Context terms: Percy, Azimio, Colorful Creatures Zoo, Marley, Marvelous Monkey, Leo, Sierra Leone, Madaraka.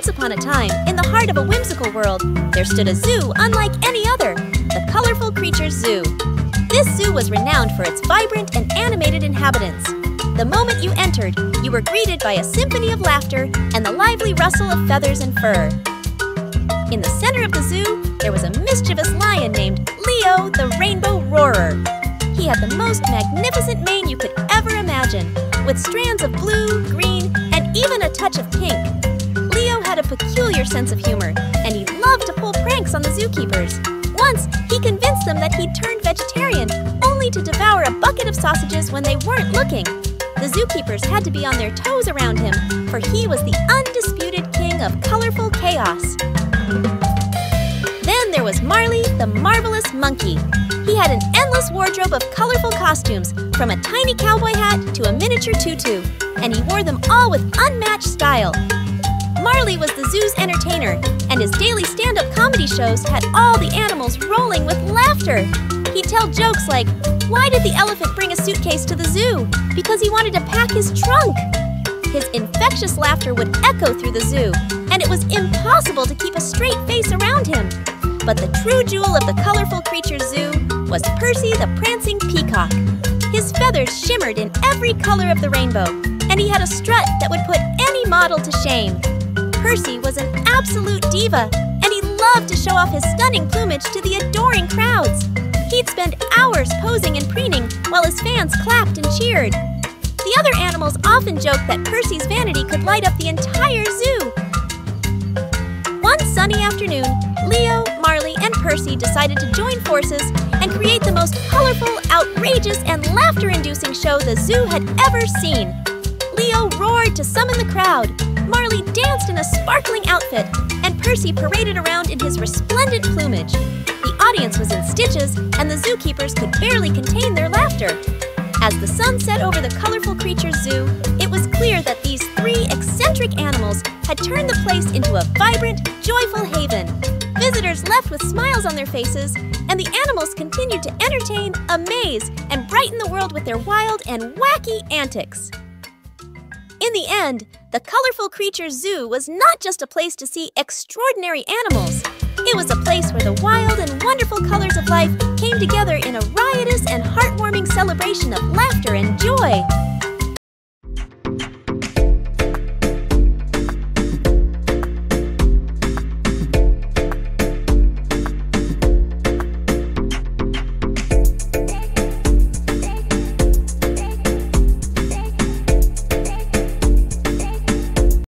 Once upon a time, in the heart of a whimsical world, there stood a zoo unlike any other, the Colorful Creatures Zoo. This zoo was renowned for its vibrant and animated inhabitants. The moment you entered, you were greeted by a symphony of laughter and the lively rustle of feathers and fur. In the center of the zoo, there was a mischievous lion named Leo the Rainbow Roarer. He had the most magnificent mane you could ever imagine, with strands of blue, green, and even a touch of pink. Leo had a peculiar sense of humor, and he loved to pull pranks on the zookeepers. Once, he convinced them that he'd turned vegetarian, only to devour a bucket of sausages when they weren't looking. The zookeepers had to be on their toes around him, for he was the undisputed king of colorful chaos. Then there was Marley, the marvelous monkey. He had an endless wardrobe of colorful costumes, from a tiny cowboy hat to a miniature tutu, and he wore them all with unmatched style. Marley was the zoo's entertainer, and his daily stand-up comedy shows had all the animals rolling with laughter. He'd tell jokes like, "Why did the elephant bring a suitcase to the zoo? Because he wanted to pack his trunk." His infectious laughter would echo through the zoo, and it was impossible to keep a straight face around him. But the true jewel of the Colorful Creatures Zoo was Percy the prancing peacock. His feathers shimmered in every color of the rainbow, and he had a strut that would put any model to shame. Percy was an absolute diva, and he loved to show off his stunning plumage to the adoring crowds. He'd spend hours posing and preening while his fans clapped and cheered. The other animals often joked that Percy's vanity could light up the entire zoo. One sunny afternoon, Leo, Marley, and Percy decided to join forces and create the most colorful, outrageous, and laughter-inducing show the zoo had ever seen. Leo roared to summon the crowd. Marley danced in a sparkling outfit, and Percy paraded around in his resplendent plumage. The audience was in stitches, and the zookeepers could barely contain their laughter. As the sun set over the Colorful Creatures Zoo, it was clear that these three eccentric animals had turned the place into a vibrant, joyful haven. Visitors left with smiles on their faces, and the animals continued to entertain, amaze, and brighten the world with their wild and wacky antics. In the end, the Colorful Creatures Zoo was not just a place to see extraordinary animals. It was a place where the wild and wonderful colors of life came together in a riotous and heartwarming celebration of laughter and joy.